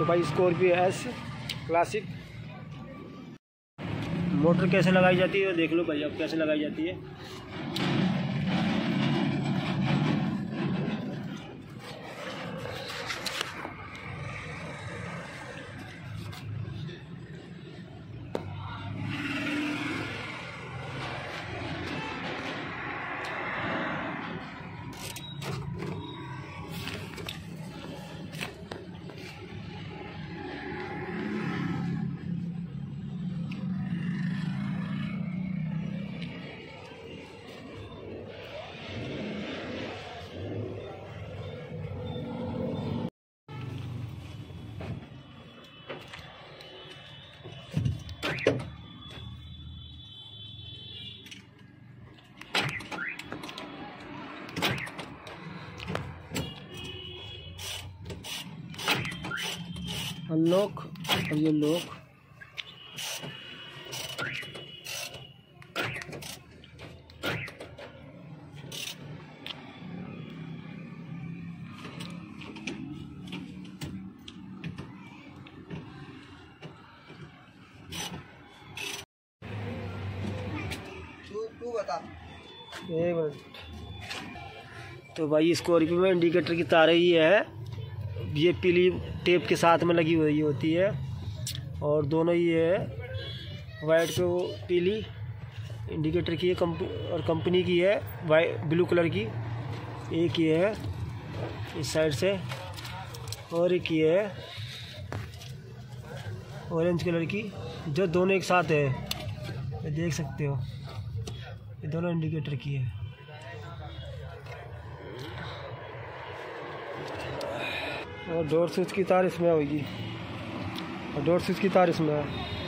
तो भाई Scorpio S classic motor कैसे लगाई जाती है देख लो भाई, अब कैसे लगाई जाती है। अनलॉक और ये लॉक, तू बता एक मिनट। तो भाई स्कॉर्पियो में इंडिकेटर की तारें ये है, ये पीली टेप के साथ में लगी हुई होती है और दोनों ये है वाइट पे, वो पीली इंडिकेटर की है और कंपनी की है वाइट ब्लू कलर की, एक ये है इस साइड से और एक ये है ऑरेंज कलर की, जो दोनों एक साथ है ये देख सकते हो, ये दोनों इंडिकेटर की है। और डोर स्विच की तार इसमें होगी और डोर स्विच की तार इसमें है।